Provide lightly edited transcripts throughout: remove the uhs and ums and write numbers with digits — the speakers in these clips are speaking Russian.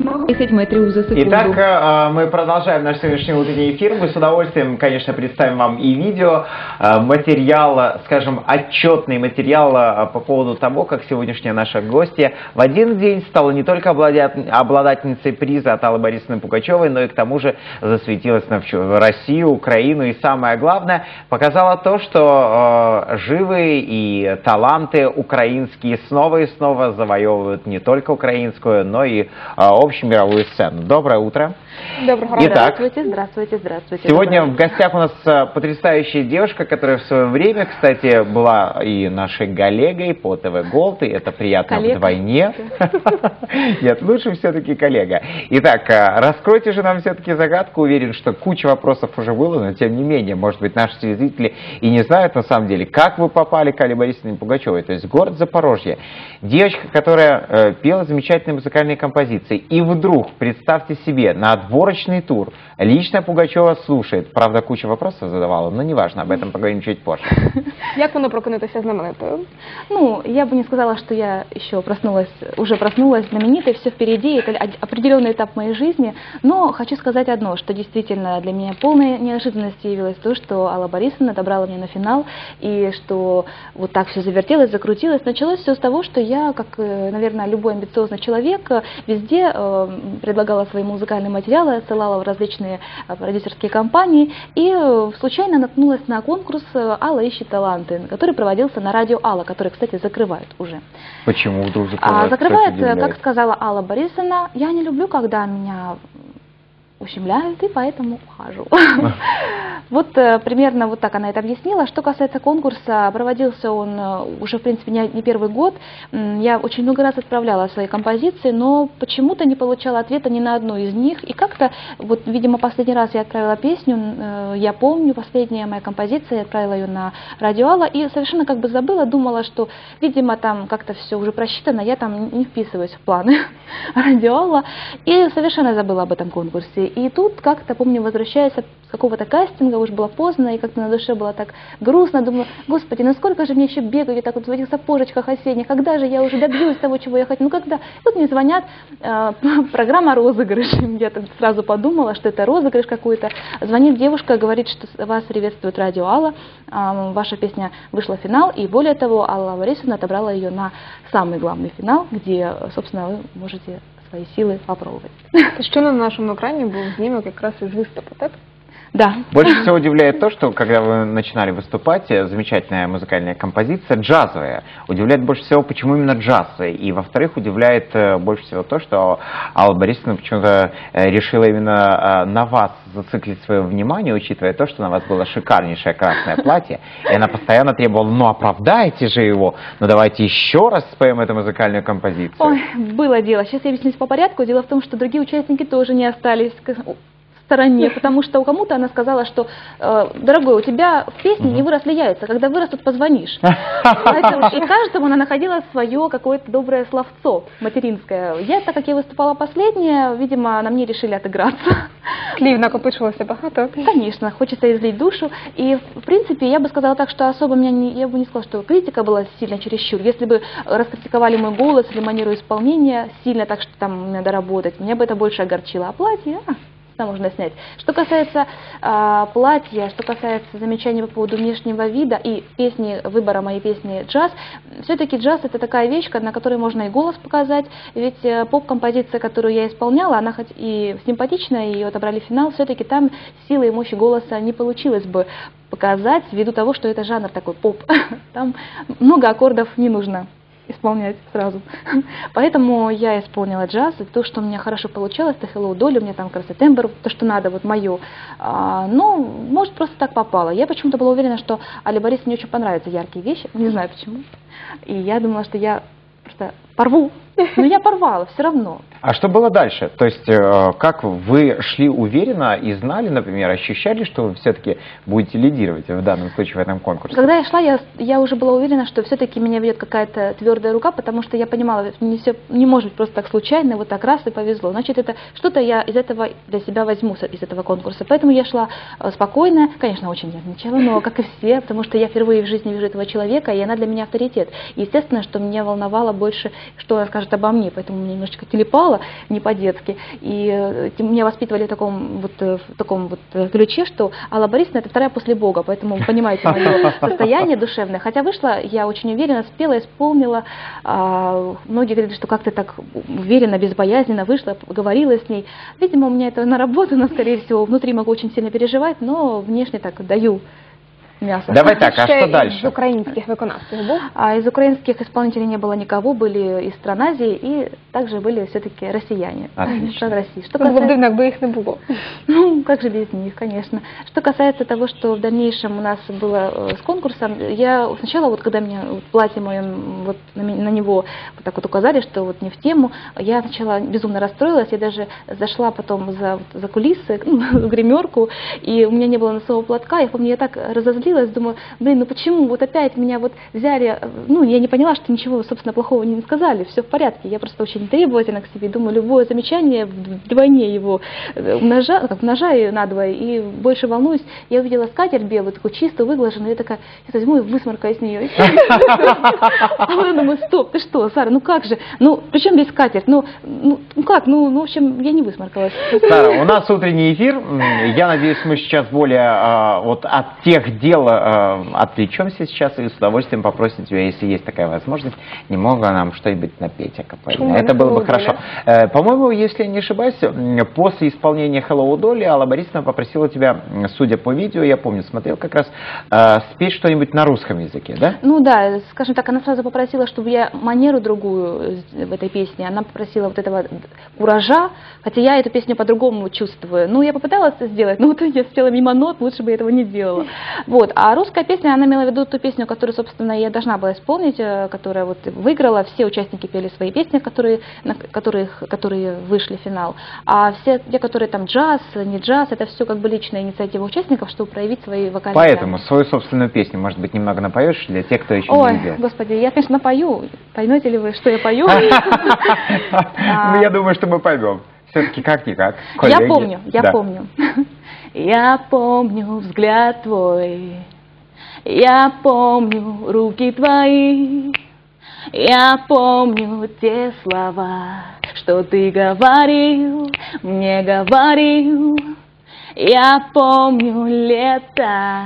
Итак, мы продолжаем наш сегодняшний утренний эфир. Мы с удовольствием, конечно, представим вам и видео, материал, скажем, отчетный материал по поводу того, как сегодняшняя наша гостья в один день стала не только обладательницей приза от Аллы Борисовны Пугачевой, но и к тому же засветилась на Россию, Украину и, самое главное, показала то, что живые и таланты украинские снова и снова завоевывают не только украинскую, но и общемировую сцену. Доброе утро. Доброе утро. Итак, здравствуйте. Сегодня в гостях у нас потрясающая девушка, которая в свое время, кстати, была и нашей коллегой по ТВ Голд, и это приятно вдвойне. Нет, лучше все-таки коллега. Итак, раскройте же нам все-таки загадку. Уверен, что куча вопросов уже было, но тем не менее, может быть, наши телезрители и не знают на самом деле, как вы попали к Алле Борисовне Пугачевой, то есть город Запорожье. Девочка, которая пела замечательные музыкальные композиции. И вдруг, представьте себе, на отборочный тур лично Пугачева слушает. Правда, куча вопросов задавала, но неважно, об этом поговорим чуть позже. Как она прокинулась знаменитой? Ну, я бы не сказала, что я еще уже проснулась знаменитой, все впереди, это определенный этап моей жизни. Но хочу сказать одно, что действительно для меня полной неожиданностью явилось то, что Алла Борисовна добрала меня на финал, и что вот так все завертелось, закрутилось. Началось все с того, что я, как, наверное, любой амбициозный человек, везде предлагала свои музыкальные материалы, отсылала в различные продюсерские компании и случайно наткнулась на конкурс «Алла ищет таланты», который проводился на радио Алла, который, кстати, закрывают уже. Почему вдруг закрывают? Закрывают, как сказала Алла Борисовна, я не люблю, когда меня ущемляют, и поэтому ухожу. Вот примерно вот так она это объяснила. Что касается конкурса, проводился он уже, в принципе, не первый год. Я очень много раз отправляла свои композиции, но почему-то не получала ответа ни на одну из них. И как-то, вот, видимо, последний раз я отправила песню, я помню, последняя моя композиция, я отправила ее на радио Алла, и совершенно как бы забыла, думала, что, видимо, там как-то все уже просчитано, я там не вписываюсь в планы радио Алла, и совершенно забыла об этом конкурсе. И тут как-то, помню, возвращаясь с какого-то кастинга, уже было поздно, и как-то на душе было так грустно, думаю, господи, насколько же мне еще бегать так вот в этих сапожечках осенних, когда же я уже добьюсь того, чего я хочу, ну когда? Тут мне звонят, программа «Розыгрыш», я там сразу подумала, что это розыгрыш какой-то, звонит девушка, говорит, что вас приветствует радио Алла, ваша песня вышла в финал, и более того, Алла Борисовна отобрала ее на самый главный финал, где, собственно, вы можете свои силы попробовать. Что на нашем экране был снимок как раз из выступа, так? Да. Больше всего удивляет то, что когда вы начинали выступать, замечательная музыкальная композиция, джазовая. Удивляет больше всего, почему именно джаз. И, во-вторых, удивляет больше всего то, что Алла Борисовна почему-то решила именно на вас зациклить свое внимание, учитывая то, что на вас было шикарнейшее красное платье. И она постоянно требовала, ну оправдайте же его, ну давайте еще раз споем эту музыкальную композицию. Ой, было дело. Сейчас я объяснюсь по порядку. Дело в том, что другие участники тоже не остались стороне, потому что у кому-то она сказала, что дорогой, у тебя в песне не выросли яйца, когда вырастут, позвонишь. И каждому она находила свое какое-то доброе словцо материнское. Я, так как я выступала последняя, видимо, на мне решили отыграться. Клив накопичивался богато. Конечно, хочется излить душу. И, в принципе, я бы сказала так, что особо меня не... Я бы не сказала, что критика была сильно чересчур. Если бы раскритиковали мой голос или манеру исполнения сильно так, что там надо работать, меня бы это больше огорчило. А платье... можно снять. Что касается платья, что касается замечаний по поводу внешнего вида и песни, выбора моей песни джаз, все-таки джаз это такая вещь, на которой можно и голос показать, ведь поп-композиция, которую я исполняла, она хоть и симпатичная, ее отобрали в финал, все-таки там силы и мощи голоса не получилось бы показать, ввиду того, что это жанр такой поп, там много аккордов не нужно исполнять сразу. Поэтому я исполнила джаз, и то, что у меня хорошо получалось, это «Hello, Dolly», у меня там красный тембр, то, что надо, вот мое. Но, может, просто так попало. Я почему-то была уверена, что Алле Борисовне очень понравятся яркие вещи, не знаю почему. И я думала, что я просто порву. Но я порвала все равно. А что было дальше? То есть, как вы шли уверенно и знали, например, ощущали, что вы все-таки будете лидировать в данном случае в этом конкурсе? Когда я шла, я уже была уверена, что все-таки меня ведет какая-то твердая рука, потому что я понимала, не может быть просто так случайно, вот так раз и повезло. Значит, это что-то я из этого для себя возьму, из этого конкурса. Поэтому я шла спокойно, конечно, очень нервничала, но как и все, потому что я впервые в жизни вижу этого человека, и она для меня авторитет. Естественно, что меня волновало больше, что она скажет обо мне, поэтому мне немножечко телепало. переживала не по-детски. И меня воспитывали в таком ключе, что Алла Борисовна — это вторая после Бога, поэтому вы понимаете мое состояние душевное. Хотя вышла, я очень уверенно спела, исполнила. Многие говорят, что как ты так уверенно, безбоязненно вышла, говорила с ней. Видимо, у меня это наработано, скорее всего, внутри могу очень сильно переживать, но внешне так даю мясо. Давай так, а что дальше? Из украинских выконавцев был? Из украинских исполнителей не было никого, были из стран Азии и также были все-таки россияне. Отлично. России. Что касается... бы их не было. Ну, как же без них, конечно. Что касается того, что в дальнейшем у нас было с конкурсом, я сначала, вот когда мне платье мое, вот на него вот так вот указали, что вот не в тему, я сначала безумно расстроилась, я даже зашла потом за кулисы, в гримерку, и у меня не было носового платка, я помню, я так разозлилась, думаю, блин, ну почему вот опять меня вот взяли, ну я не поняла, что ничего, собственно, плохого не сказали, все в порядке, я просто очень требовательна к себе, думаю, любое замечание вдвойне его умножаю надвое, и больше волнуюсь. Я увидела скатерть белую, такую чистую, выглаженную, я такая, я возьму и высморкаюсь с нее. А я думаю, стоп, ты что, Сара, ну как же, ну причем здесь скатерть, ну в общем, я не высморкалась. Сара, у нас утренний эфир, я надеюсь, мы сейчас более вот от тех дел отвлечемся сейчас и с удовольствием попросим тебя, если есть такая возможность, не могла нам что-нибудь напеть акапельно. Это было бы хорошо. По-моему, если я не ошибаюсь, после исполнения Hello Dolly Алла Борисовна попросила тебя, судя по видео, я помню, смотрел как раз, спеть что-нибудь на русском языке, да? Ну да, скажем так, она сразу попросила, чтобы я манеру другую в этой песне, она попросила вот этого куража, хотя я эту песню по-другому чувствую. Ну, я попыталась это сделать, но вот я спела мимо нот, лучше бы я этого не делала. Вот. А русская песня, она имела в виду ту песню, которую, собственно, я должна была исполнить, которая вот выиграла. Все участники пели свои песни, которые вышли в финал. А все те, которые там джаз, не джаз, это все как бы личная инициатива участников, чтобы проявить свои вокальные. Поэтому свою собственную песню, может быть, немного напоешь для тех, кто еще не видел. Ой, господи, я, конечно, пою. Поймете ли вы, что я пою? Ну, я думаю, что мы поймем. Все-таки как-никак. Я помню. Я помню взгляд твой, я помню руки твои, я помню те слова, что ты говорил, мне говорил. Я помню лето,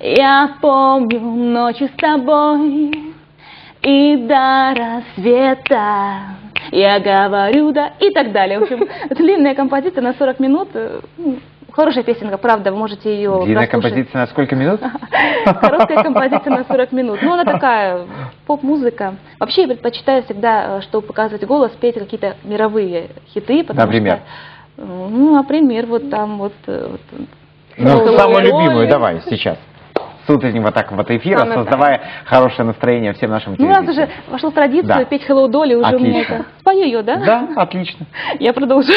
я помню ночи с тобой и до рассвета. Я говорю, да, и так далее. В общем, длинная композиция на 40 минут. Хорошая песенка, правда, вы можете ее прослушать. Длинная композиция на сколько минут? Короткая композиция на 40 минут. Ну, она такая, поп-музыка. Вообще, я предпочитаю всегда, чтобы показывать голос, петь какие-то мировые хиты. Например? Ну, например, вот там вот... Ну, самую любимую давай сейчас. С утреннего так вот эфира, создавая хорошее настроение всем нашим телезрителям. У нас уже вошло в традицию петь Hello Dolly уже много. Спою ее, да? Да, отлично. Я продолжу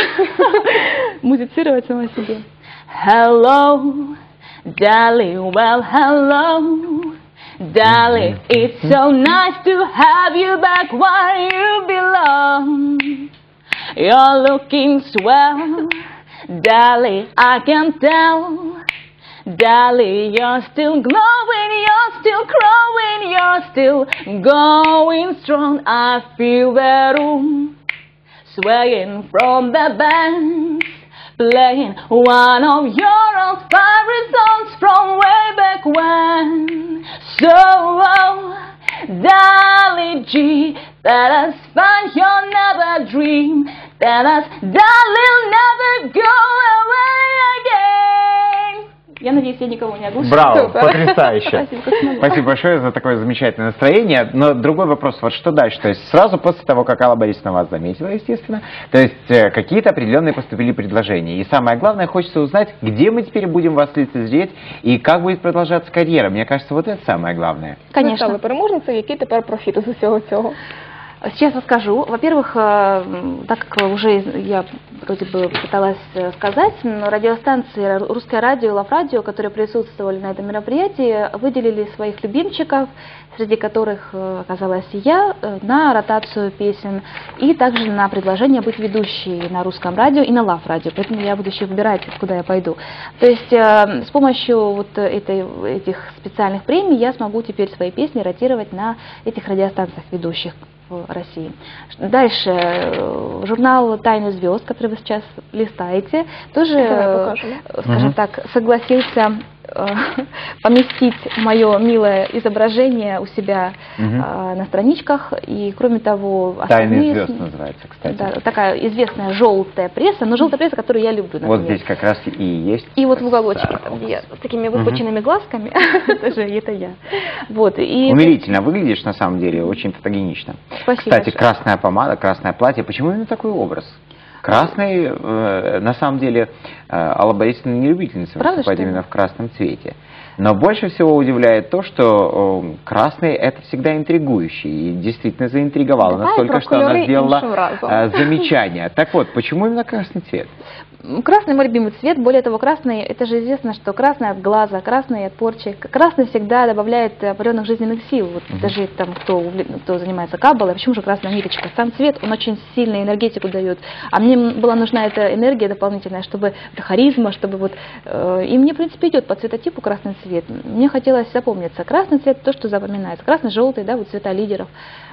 музицировать сама себе. Hello, Dolly, well, hello, Dolly, it's so nice to have you back where you belong. You're looking swell, Dolly, I can tell. Dolly, you're still glowing, you're still growing, you're still going strong. I feel the room swaying from the bands, playing one of your old favorite songs from way back when. So, oh, Dolly G, let us find your never dream, let us, Dolly, never go away again. Я надеюсь, я никого не оглушила. Браво, потрясающе. Спасибо большое за такое замечательное настроение. Но другой вопрос, вот что дальше? То есть сразу после того, как Алла Борисовна вас заметила, естественно, то есть какие-то определенные поступили предложения. И самое главное, хочется узнать, где мы теперь будем вас лицезреть и как будет продолжаться карьера. Мне кажется, вот это самое главное. Конечно. Вы стали переможницей, какие теперь профиты из всего этого? Сейчас расскажу. Во-первых, так как уже я вроде бы пыталась сказать, но радиостанции «Русское радио» и «Love Radio», которые присутствовали на этом мероприятии, выделили своих любимчиков, среди которых оказалась и я, на ротацию песен и также на предложение быть ведущей на «Русском радио» и на «Love Radio». Поэтому я буду еще выбирать, куда я пойду. То есть с помощью вот этих специальных премий я смогу теперь свои песни ротировать на этих радиостанциях ведущих. в России. Дальше, журнал «Тайны звезд», который вы сейчас листаете, тоже, скажем так, согласился поместить мое милое изображение у себя на страничках. И кроме того, «Тайны звезд» называется, кстати. Да, такая известная желтая пресса, но желтая пресса, которую я люблю. Например. Вот здесь как раз и есть. И вот в уголочке я, с такими выпученными глазками, это я. Умилительно выглядишь, на самом деле, очень фотогенично. Кстати, красная помада, красное платье. Почему именно такой образ? Красный, на самом деле, Алла Борисовна не любительница выступать именно в красном цвете. Но больше всего удивляет то, что красный — это всегда интригующий. И действительно заинтриговала настолько, что она сделала замечание. Так вот, почему именно красный цвет? Красный — мой любимый цвет. Более того, красный, это же известно, что красный от глаза, красный от порчи. Красный всегда добавляет определенных жизненных сил. Вот даже там, кто занимается каббалой, почему же красная ниточка? Сам цвет, он очень сильно энергетику дает. А мне была нужна эта энергия дополнительная, чтобы харизма, чтобы вот... И мне, в принципе, идет по цветотипу красный цвет. Мне хотелось запомниться. Красный цвет — то, что запоминается. Красный, желтый, да, вот цвета лидеров.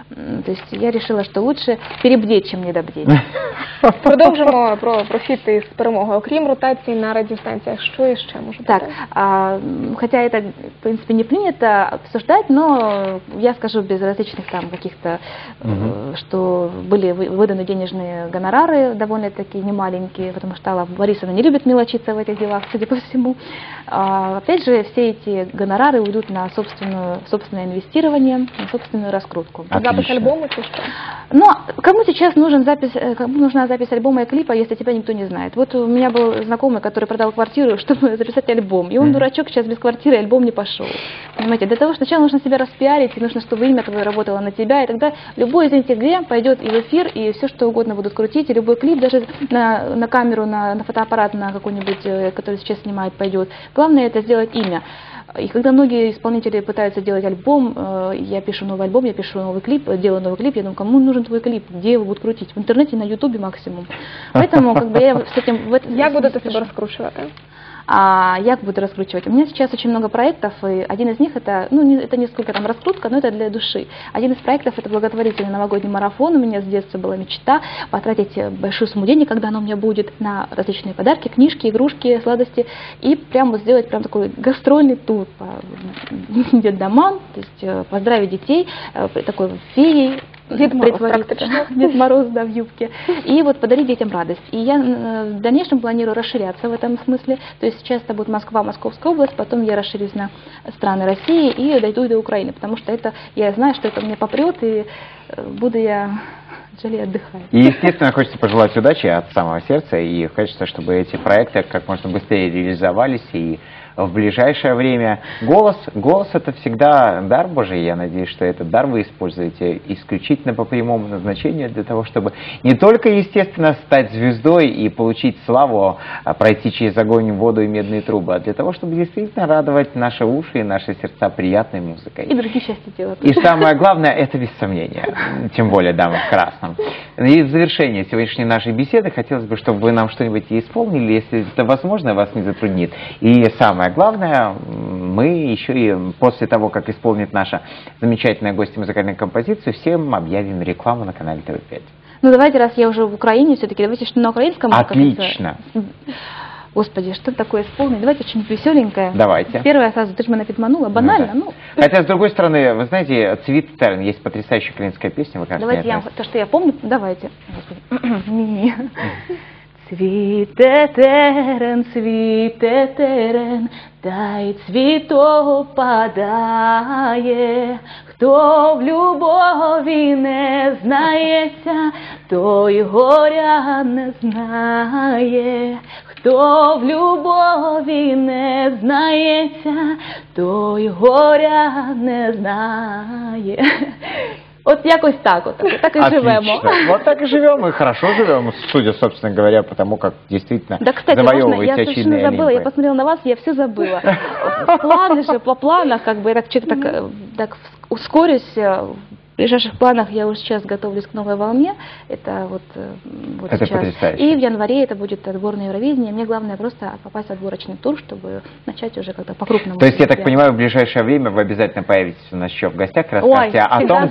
То есть я решила, что лучше перебдеть, чем недобдеть. Продовжимо про профіти з перемоги. Окрім ротації на радіостанціях, що іще може бути? Так, хотя это, в принципе, не принято обсуждать, но я скажу без различных там каких-то, что были выданы денежные гонорары, довольно-таки немаленькие, потому что Алла Борисовна не любит мелочиться в этих делах, судя по всему. Опять же, все эти гонорары уйдут на собственное инвестирование, на собственную раскрутку. Запись альбома, то что? Но кому сейчас нужна запись альбома и клипа, если тебя никто не знает? Вот у меня был знакомый, который продал квартиру, чтобы записать альбом. И он, дурачок, сейчас без квартиры альбом не пошел. Понимаете, для того, что сначала нужно себя распиарить, нужно, чтобы имя твое работало на тебя. И тогда любой из инстаграм пойдет и в эфир, и все что угодно будут крутить. И любой клип, даже на камеру, на фотоаппарат, на какой-нибудь, который сейчас снимает, пойдет. Главное — это сделать имя. И когда многие исполнители пытаются делать альбом, я пишу новый альбом, я пишу новый клип, делаю новый клип, я думаю, кому нужен твой клип, где его будут крутить? В интернете, на ютубе максимум. Поэтому как бы я с этим... Я буду это себя раскручивать. Я буду раскручивать. У меня сейчас очень много проектов, и один из них это, это не сколько там раскрутка, но это для души. Один из проектов — это благотворительный новогодний марафон. У меня с детства была мечта потратить большую сумму денег, когда она у меня будет, на различные подарки, книжки, игрушки, сладости, и прямо сделать прям такой гастрольный тур по домам, то есть поздравить детей, такой феей. Дед Мороз, Дед Мороз, да, в юбке. И вот подарить детям радость. И я в дальнейшем планирую расширяться в этом смысле. То есть сейчас это будет Москва, Московская область, потом я расширюсь на страны России и дойду до Украины, потому что это, я знаю, что это мне попрет, и буду я жалеть, отдыхать. И, естественно, хочется пожелать удачи от самого сердца, и хочется, чтобы эти проекты как можно быстрее реализовались, и в ближайшее время. Голос — это всегда дар Божий. Я надеюсь, что этот дар вы используете исключительно по прямому назначению, для того, чтобы не только, естественно, стать звездой и получить славу, пройти через огонь, воду и медные трубы, а для того, чтобы действительно радовать наши уши и наши сердца приятной музыкой. И другие части делают. И самое главное — это без сомнения. Тем более дамы в красном. И в завершение сегодняшней нашей беседы хотелось бы, чтобы вы нам что-нибудь исполнили, если это возможно, вас не затруднит. И самое главное, мы еще и после того, как исполнит наша замечательная гостья музыкальную композицию, всем объявим рекламу на канале ТВ5. Ну давайте, раз я уже в Украине, все-таки давайте что на украинском. Отлично. Господи, что такое исполнить? Давайте что-нибудь веселенькое. Давайте. Первое сразу, ты же меня подманула, банально. Ну да. Хотя, с другой стороны, вы знаете, Цвет Терн, есть потрясающая украинская песня. Вы, кажется, давайте я, то, что я помню, давайте. Цвіте терен, та й цвіток падає. Хто в любові не знається, той горя не знає. Хто в любові не знається, той горя не знає. Вот якось так вот, так и живем. Вот так и живем, и хорошо живем, судя, собственно говоря, потому как действительно завоевываете очевидные. Я забыла, я посмотрела на вас, я все забыла. Планы же, по планах, как бы, я так что-то так ускорюсь, В ближайших планах я уже сейчас готовлюсь к новой волне, это вот это сейчас. Потрясающе. И в январе это будет отбор на Евровидение. Мне главное просто попасть в отборочный тур, чтобы начать уже как-то по-крупному. То есть, я так понимаю, в ближайшее время вы обязательно появитесь у нас еще в гостях, расскажите о том,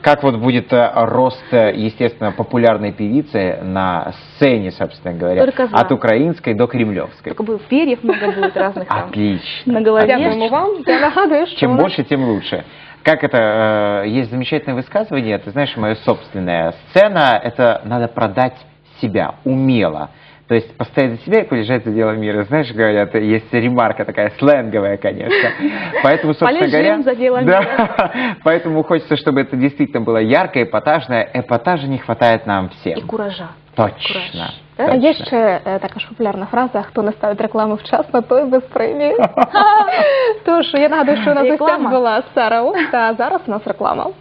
как вот будет рост, естественно, популярной певицы на сцене, собственно говоря, от украинской до кремлевской. Только перьев много будет разных там. Отлично. На голове. Чем больше, тем лучше. Как это, есть замечательное высказывание, ты знаешь, мое собственное. Сцена – это надо продать себя умело. То есть постоять за себя и полежать за дело мира. Знаешь, говорят, есть ремарка такая сленговая, конечно. Поэтому, собственно говоря, за дело мира. Поэтому хочется, чтобы это действительно было ярко, эпатажно. Эпатажа не хватает нам всем. И куража. Точно. Є ще така ж популярна фраза, хто не ставить рекламу вчасно, той без премії. Тож, я нагадую, що у нас була Сара Ус, а зараз у нас реклама.